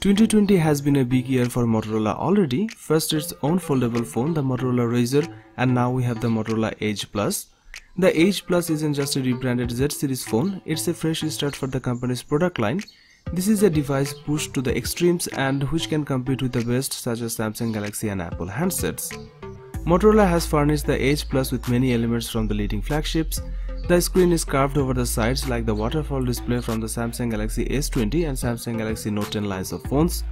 2020 has been a big year for Motorola already. First, its own foldable phone, the Motorola Razr, and now we have the Motorola Edge Plus. The Edge Plus isn't just a rebranded Z series phone, it's a fresh start for the company's product line. This is a device pushed to the extremes and which can compete with the best such as Samsung Galaxy and Apple handsets. Motorola has furnished the Edge Plus with many elements from the leading flagships. The screen is curved over the sides like the waterfall display from the Samsung Galaxy S20 and Samsung Galaxy Note 10 lines of phones.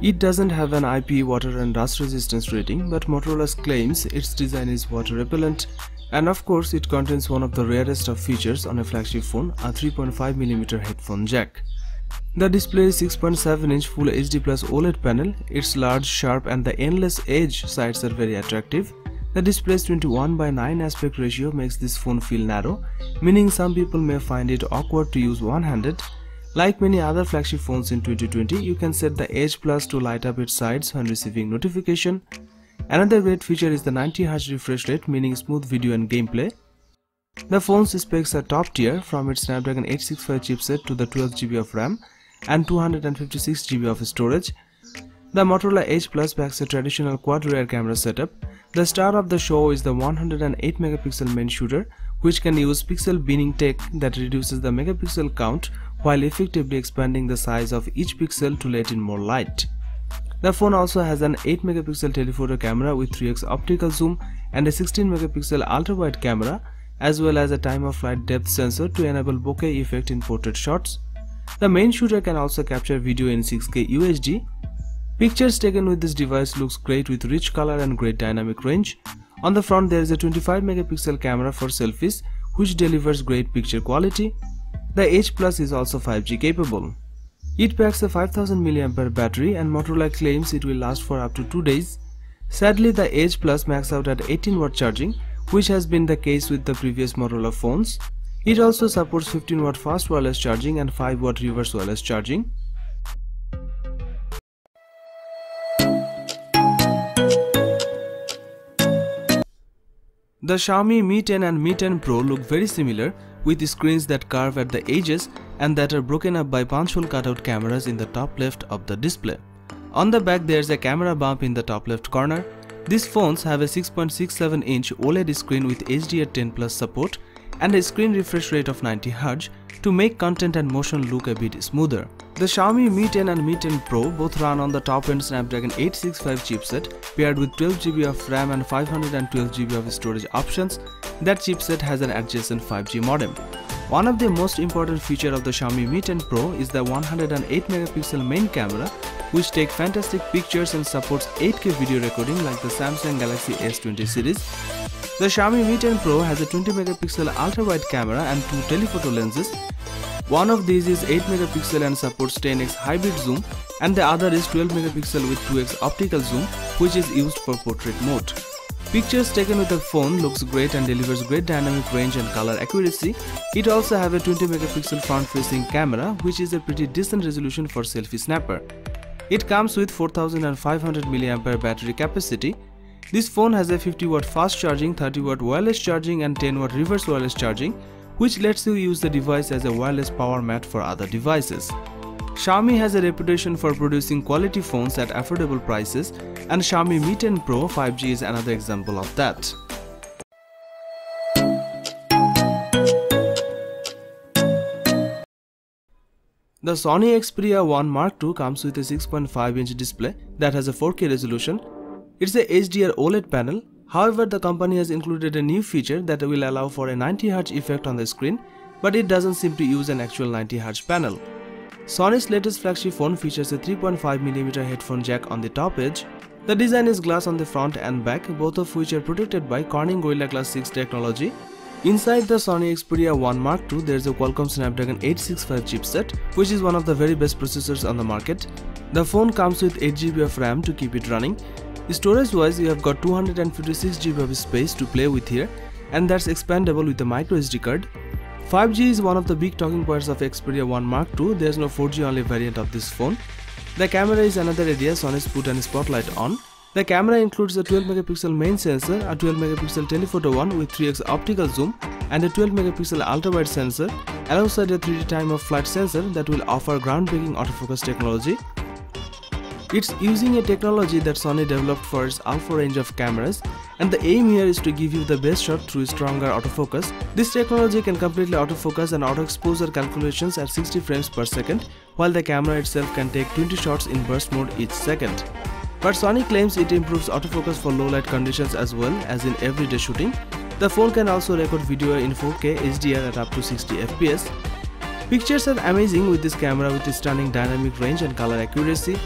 It doesn't have an IP water and rust resistance rating, but Motorola claims its design is water repellent, and of course it contains one of the rarest of features on a flagship phone, a 3.5mm headphone jack. The display is 6.7-inch Full HD Plus OLED panel. Its large, sharp and the endless edge sides are very attractive. The display's 21:9 aspect ratio makes this phone feel narrow, meaning some people may find it awkward to use one-handed. Like many other flagship phones in 2020, you can set the Edge Plus to light up its sides when receiving notification. Another great feature is the 90Hz refresh rate, meaning smooth video and gameplay. The phone's specs are top tier, from its Snapdragon 865 chipset to the 12GB of RAM and 256GB of storage. The Motorola Edge Plus packs a traditional quad-rear camera setup. The star of the show is the 108MP main shooter, which can use pixel binning tech that reduces the megapixel count while effectively expanding the size of each pixel to let in more light. The phone also has an 8MP telephoto camera with 3x optical zoom and a 16MP ultra-wide camera, as well as a time-of-flight depth sensor to enable bokeh effect in portrait shots. The main shooter can also capture video in 6K UHD. Pictures taken with this device looks great with rich color and great dynamic range. On the front there is a 25MP camera for selfies, which delivers great picture quality. The Edge Plus is also 5G capable. It packs a 5000mAh battery and Motorola claims it will last for up to 2 days. Sadly, the Edge Plus maxed out at 18W charging, which has been the case with the previous Motorola phones. It also supports 15W fast wireless charging and 5W reverse wireless charging. The Xiaomi Mi 10 and Mi 10 Pro look very similar, with screens that curve at the edges and that are broken up by punch-hole cutout cameras in the top left of the display. On the back there is a camera bump in the top left corner. These phones have a 6.67-inch OLED screen with HDR10 Plus support and a screen refresh rate of 90Hz to make content and motion look a bit smoother. The Xiaomi Mi 10 and Mi 10 Pro both run on the top-end Snapdragon 865 chipset paired with 12GB of RAM and 512GB of storage options. That chipset has an adjacent 5G modem. One of the most important features of the Xiaomi Mi 10 Pro is the 108MP main camera, which takes fantastic pictures and supports 8K video recording like the Samsung Galaxy S20 series. The Xiaomi Mi 10 Pro has a 20MP ultra-wide camera and 2 telephoto lenses. One of these is 8MP and supports 10x hybrid zoom, and the other is 12MP with 2x optical zoom, which is used for portrait mode. Pictures taken with the phone looks great and delivers great dynamic range and color accuracy. It also has a 20MP front-facing camera, which is a pretty decent resolution for selfie snapper. It comes with 4500mAh battery capacity. This phone has a 50W fast charging, 30W wireless charging and 10W reverse wireless charging, which lets you use the device as a wireless power mat for other devices. Xiaomi has a reputation for producing quality phones at affordable prices, and Xiaomi Mi 10 Pro 5G is another example of that. The Sony Xperia 1 Mark II comes with a 6.5-inch display that has a 4K resolution. It's a HDR OLED panel. However, the company has included a new feature that will allow for a 90Hz effect on the screen, but it doesn't seem to use an actual 90Hz panel. Sony's latest flagship phone features a 3.5mm headphone jack on the top edge. The design is glass on the front and back, both of which are protected by Corning Gorilla Glass 6 technology. Inside the Sony Xperia 1 Mark II, there is a Qualcomm Snapdragon 865 chipset, which is one of the very best processors on the market. The phone comes with 8GB of RAM to keep it running. Storage-wise, you have got 256GB of space to play with here, and that's expandable with a microSD card. 5G is one of the big talking points of Xperia 1 Mark II. There's no 4G only variant of this phone. The camera is another area Sony's put a spotlight on. The camera includes a 12MP main sensor, a 12MP telephoto one with 3x optical zoom, and a 12MP ultra-wide sensor, alongside a 3D time-of-flight sensor that will offer groundbreaking autofocus technology. It's using a technology that Sony developed for its alpha range of cameras, and the aim here is to give you the best shot through stronger autofocus. This technology can completely autofocus and auto-exposure calculations at 60 frames per second, while the camera itself can take 20 shots in burst mode each second. But Sony claims it improves autofocus for low-light conditions as well as in everyday shooting. The phone can also record video in 4K HDR at up to 60 FPS. Pictures are amazing with this camera with a stunning dynamic range and color accuracy.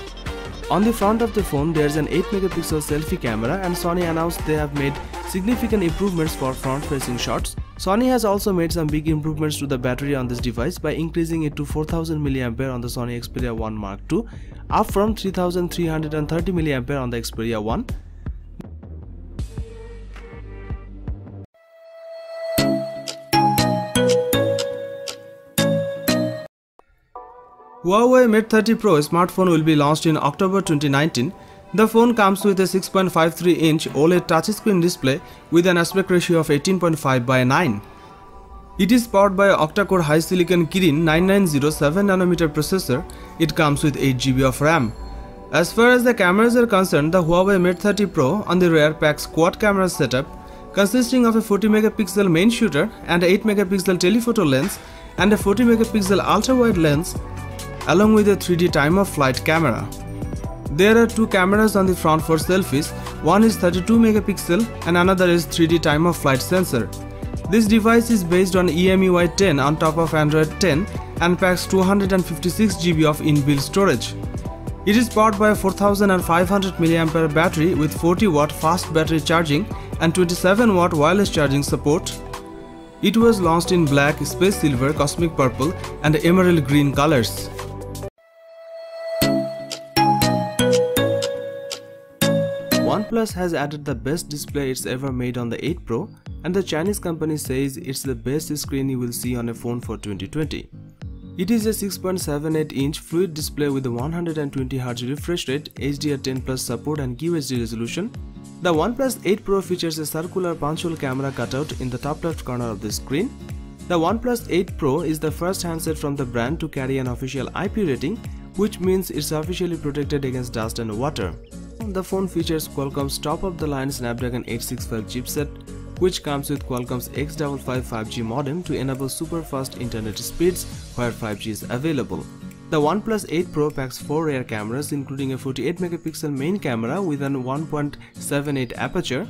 On the front of the phone, there's an 8-megapixel selfie camera, and Sony announced they have made significant improvements for front-facing shots. Sony has also made some big improvements to the battery on this device by increasing it to 4000 mAh on the Sony Xperia 1 Mark II, up from 3330 mAh on the Xperia 1. Huawei Mate 30 Pro smartphone will be launched in October 2019. The phone comes with a 6.53-inch OLED touchscreen display with an aspect ratio of 18.5:9. It is powered by octa-core high-silicon Kirin 990 7nm processor. It comes with 8GB of RAM. As far as the cameras are concerned, the Huawei Mate 30 Pro on the rear packs quad camera setup consisting of a 40-megapixel main shooter and a 8-megapixel telephoto lens and a 40-megapixel ultra-wide lens, along with a 3D time-of-flight camera. There are two cameras on the front for selfies, one is 32 megapixel and another is 3D time-of-flight sensor. This device is based on EMUI 10 on top of Android 10 and packs 256 GB of inbuilt storage. It is powered by a 4500 mAh battery with 40-watt fast battery charging and 27-watt wireless charging support. It was launched in black, space silver, cosmic purple and emerald green colors. OnePlus has added the best display it's ever made on the 8 Pro, and the Chinese company says it's the best screen you will see on a phone for 2020. It is a 6.78-inch fluid display with a 120Hz refresh rate, HDR10+ support and QHD resolution. The OnePlus 8 Pro features a circular punch-hole camera cutout in the top left corner of the screen. The OnePlus 8 Pro is the first handset from the brand to carry an official IP rating, which means it's officially protected against dust and water. The phone features Qualcomm's top-of-the-line Snapdragon 865 chipset, which comes with Qualcomm's X55 5G modem to enable super-fast internet speeds where 5G is available. The OnePlus 8 Pro packs 4 rear cameras including a 48-megapixel main camera with an 1.78 aperture.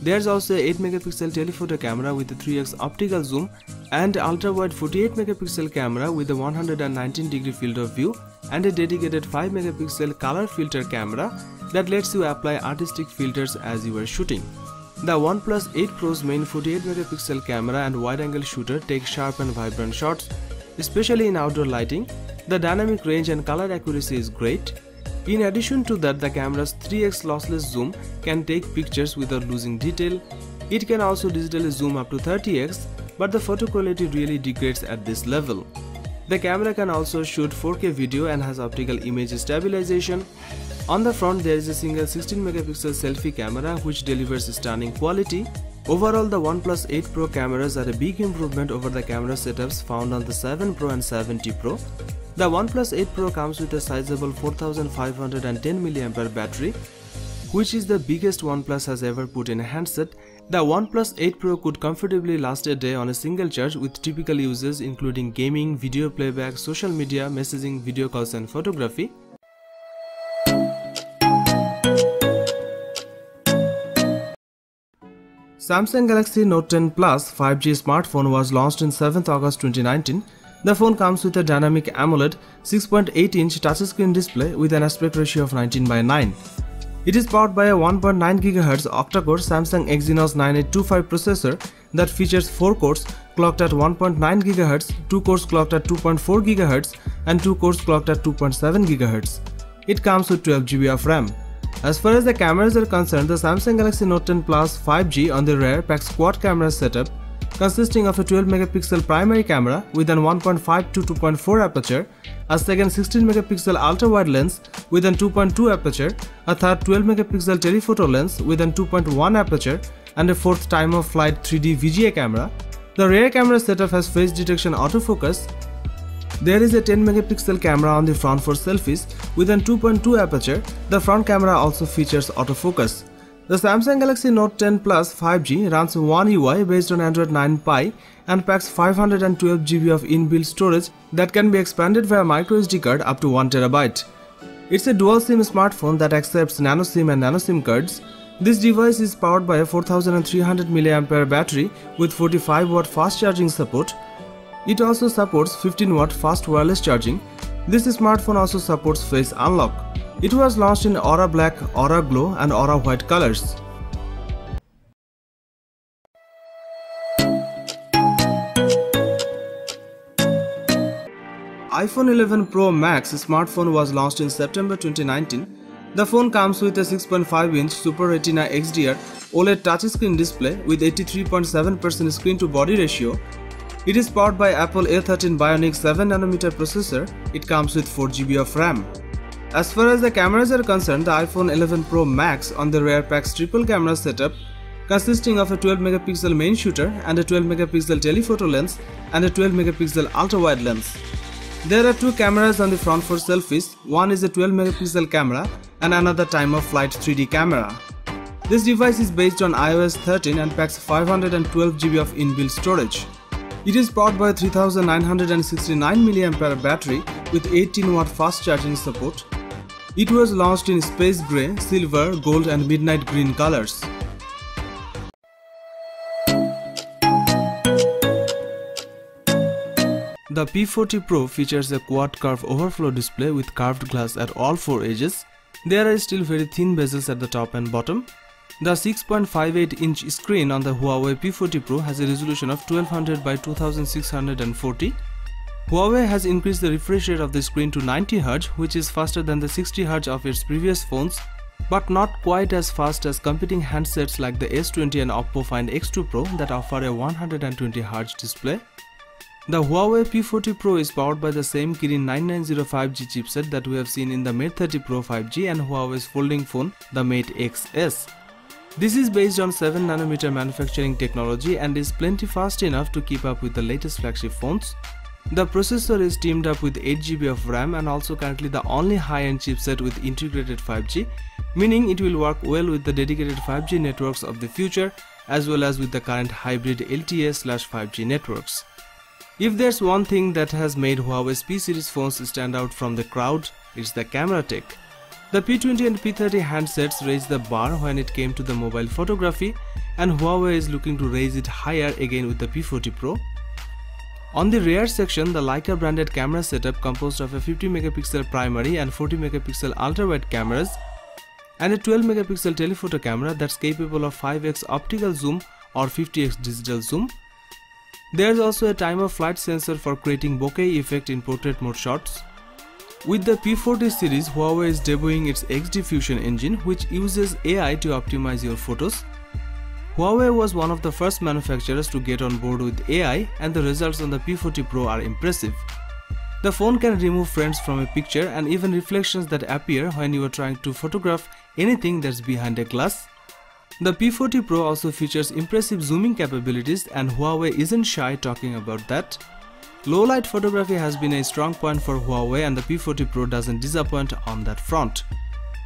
There's also an 8-megapixel telephoto camera with a 3x optical zoom and ultra-wide 48-megapixel camera with a 119-degree field of view and a dedicated 5-megapixel color filter camera that lets you apply artistic filters as you are shooting. The OnePlus 8 Pro's main 48-megapixel camera and wide-angle shooter take sharp and vibrant shots, especially in outdoor lighting. The dynamic range and color accuracy is great. In addition to that, the camera's 3x lossless zoom can take pictures without losing detail. It can also digitally zoom up to 30x, but the photo quality really degrades at this level. The camera can also shoot 4K video and has optical image stabilization. On the front, there is a single 16-megapixel selfie camera which delivers stunning quality. Overall, the OnePlus 8 Pro cameras are a big improvement over the camera setups found on the 7 Pro and 7T Pro. The OnePlus 8 Pro comes with a sizable 4510 mAh battery, which is the biggest OnePlus has ever put in a handset. The OnePlus 8 Pro could comfortably last a day on a single charge with typical uses including gaming, video playback, social media, messaging, video calls and photography. Samsung Galaxy Note 10 Plus 5G smartphone was launched on 7th August 2019. The phone comes with a dynamic AMOLED 6.8-inch touchscreen display with an aspect ratio of 19:9. It is powered by a 1.9 GHz octa-core Samsung Exynos 9825 processor that features 4 cores clocked at 1.9 GHz, 2 cores clocked at 2.4 GHz and 2 cores clocked at 2.7 GHz. It comes with 12GB of RAM. As far as the cameras are concerned, the Samsung Galaxy Note 10 Plus 5G on the rear packs quad camera setup consisting of a 12-megapixel primary camera with an 1.5 to 2.4 aperture, a second 16-megapixel ultra-wide lens with an 2.2 aperture, a third 12-megapixel telephoto lens with an 2.1 aperture, and a fourth time-of-flight 3D VGA camera. The rear camera setup has face detection autofocus. There is a 10-megapixel camera on the front for selfies with an 2.2 aperture. The front camera also features autofocus. The Samsung Galaxy Note 10 Plus 5G runs One UI based on Android 9 Pie and packs 512 GB of inbuilt storage that can be expanded via microSD card up to 1TB. It's a dual SIM smartphone that accepts nano SIM and nano SIM cards. This device is powered by a 4300 mAh battery with 45W fast charging support. It also supports 15W fast wireless charging. This smartphone also supports Face Unlock. It was launched in Aura Black, Aura Glow and Aura White colors. iPhone 11 Pro Max smartphone was launched in September 2019. The phone comes with a 6.5-inch Super Retina XDR OLED touchscreen display with 83.7% screen-to-body ratio. It is powered by Apple A13 Bionic 7nm processor. It comes with 4GB of RAM. As far as the cameras are concerned, the iPhone 11 Pro Max on the rear packs triple camera setup consisting of a 12-megapixel main shooter and a 12-megapixel telephoto lens and a 12-megapixel ultra-wide lens. There are two cameras on the front for selfies, one is a 12-megapixel camera and another time-of-flight 3D camera. This device is based on iOS 13 and packs 512 GB of inbuilt storage. It is powered by a 3969 mAh battery with 18W fast charging support. It was launched in space grey, silver, gold and midnight green colors. The P40 Pro features a quad-curve overflow display with curved glass at all four edges. There are still very thin bezels at the top and bottom. The 6.58-inch screen on the Huawei P40 Pro has a resolution of 1200 by 2640. Huawei has increased the refresh rate of the screen to 90Hz, which is faster than the 60Hz of its previous phones, but not quite as fast as competing handsets like the S20 and Oppo Find X2 Pro that offer a 120Hz display. The Huawei P40 Pro is powered by the same Kirin 990 5G chipset that we have seen in the Mate 30 Pro 5G and Huawei's folding phone, the Mate XS. This is based on 7nm manufacturing technology and is plenty fast enough to keep up with the latest flagship phones. The processor is teamed up with 8GB of RAM and also currently the only high-end chipset with integrated 5G, meaning it will work well with the dedicated 5G networks of the future as well as with the current hybrid LTE/5G networks. If there's one thing that has made Huawei's P-series phones stand out from the crowd, it's the camera tech. The P20 and P30 handsets raised the bar when it came to the mobile photography, and Huawei is looking to raise it higher again with the P40 Pro. On the rear section, the Leica branded camera setup composed of a 50-megapixel primary and 40-megapixel ultra-wide cameras and a 12-megapixel telephoto camera that's capable of 5x optical zoom or 50x digital zoom. There's also a time-of-flight sensor for creating bokeh effect in portrait mode shots. With the P40 series, Huawei is debuting its XD Fusion engine, which uses AI to optimize your photos. Huawei was one of the first manufacturers to get on board with AI, and the results on the P40 Pro are impressive. The phone can remove friends from a picture and even reflections that appear when you are trying to photograph anything that's behind a glass. The P40 Pro also features impressive zooming capabilities, and Huawei isn't shy talking about that. Low-light photography has been a strong point for Huawei, and the P40 Pro doesn't disappoint on that front.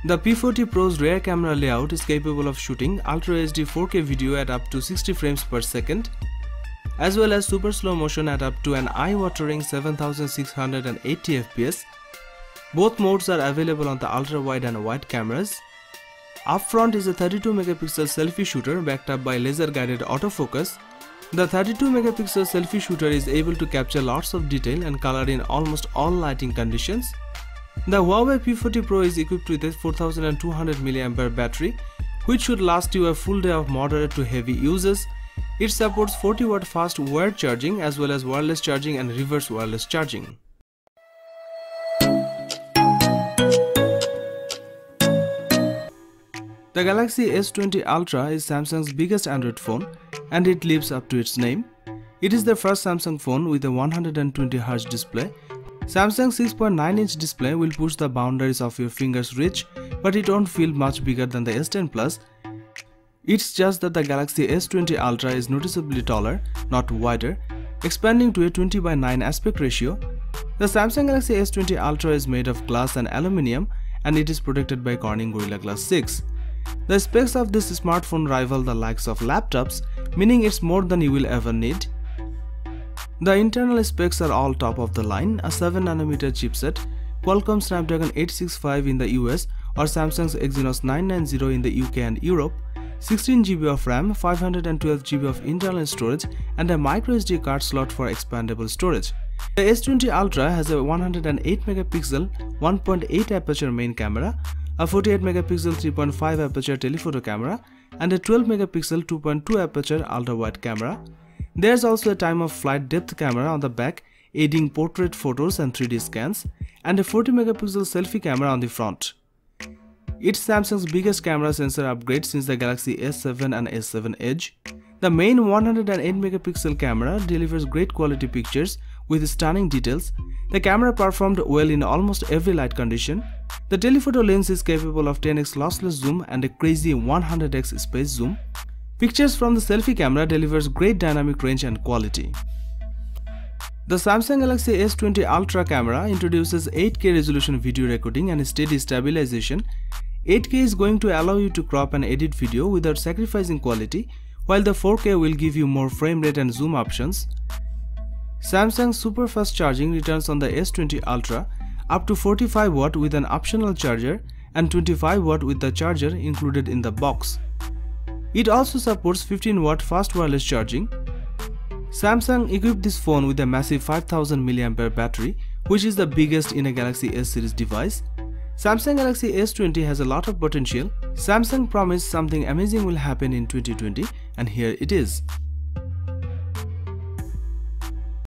The P40 Pro's rear camera layout is capable of shooting Ultra HD 4K video at up to 60 frames per second, as well as super slow motion at up to an eye-watering 7680 fps. Both modes are available on the ultra-wide and wide cameras. Up front is a 32-megapixel selfie shooter backed up by laser-guided autofocus. The 32-megapixel selfie shooter is able to capture lots of detail and color in almost all lighting conditions. The Huawei P40 Pro is equipped with a 4200 mAh battery, which should last you a full day of moderate to heavy uses. It supports 40W fast wired charging as well as wireless charging and reverse wireless charging. The Galaxy S20 Ultra is Samsung's biggest Android phone, and it lives up to its name. It is the first Samsung phone with a 120Hz display. Samsung's 6.9-inch display will push the boundaries of your finger's reach, but it won't feel much bigger than the S10 Plus. It's just that the Galaxy S20 Ultra is noticeably taller, not wider, expanding to a 20:9 aspect ratio. The Samsung Galaxy S20 Ultra is made of glass and aluminium, and it is protected by Corning Gorilla Glass 6. The specs of this smartphone rival the likes of laptops, meaning it's more than you will ever need. The internal specs are all top of the line, a 7nm chipset, Qualcomm Snapdragon 865 in the US or Samsung's Exynos 990 in the UK and Europe, 16GB of RAM, 512GB of internal storage, and a microSD card slot for expandable storage. The S20 Ultra has a 108MP 1.8 aperture main camera, a 48MP 3.5 aperture telephoto camera, and a 12MP 2.2 aperture ultra-wide camera. There is also a time-of-flight depth camera on the back, aiding portrait photos and 3D scans, and a 40MP selfie camera on the front. It's Samsung's biggest camera sensor upgrade since the Galaxy S7 and S7 Edge. The main 108MP camera delivers great quality pictures with stunning details. The camera performed well in almost every light condition. The telephoto lens is capable of 10x lossless zoom and a crazy 100x space zoom. Pictures from the selfie camera delivers great dynamic range and quality. The Samsung Galaxy S20 Ultra camera introduces 8K resolution video recording and steady stabilization. 8K is going to allow you to crop and edit video without sacrificing quality, while the 4K will give you more frame rate and zoom options. Samsung's super fast charging returns on the S20 Ultra, up to 45W with an optional charger and 25W with the charger included in the box. It also supports 15W fast wireless charging. Samsung equipped this phone with a massive 5000mAh battery, which is the biggest in a Galaxy S series device. Samsung Galaxy S20 has a lot of potential. Samsung promised something amazing will happen in 2020, and here it is.